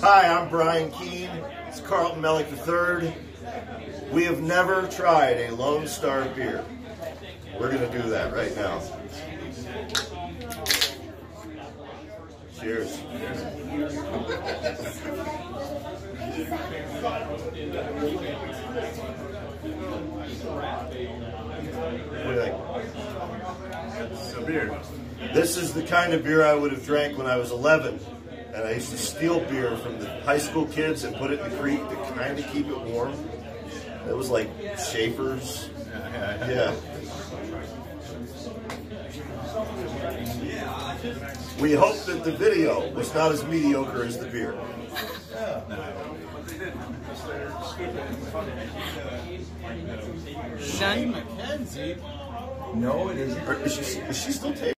Hi, I'm Brian Keene. It's Carlton Mellick III. We have never tried a Lone Star beer. We're going to do that right now. Cheers. It's a beer. This is the kind of beer I would have drank when I was 11. And I used to steal beer from the high school kids and put it in the creek to kind of keep it warm. It was like Schaefer's. Yeah. We hope that the video was not as mediocre as the beer. Shane McKenzie? No, it isn't. Is she still taking?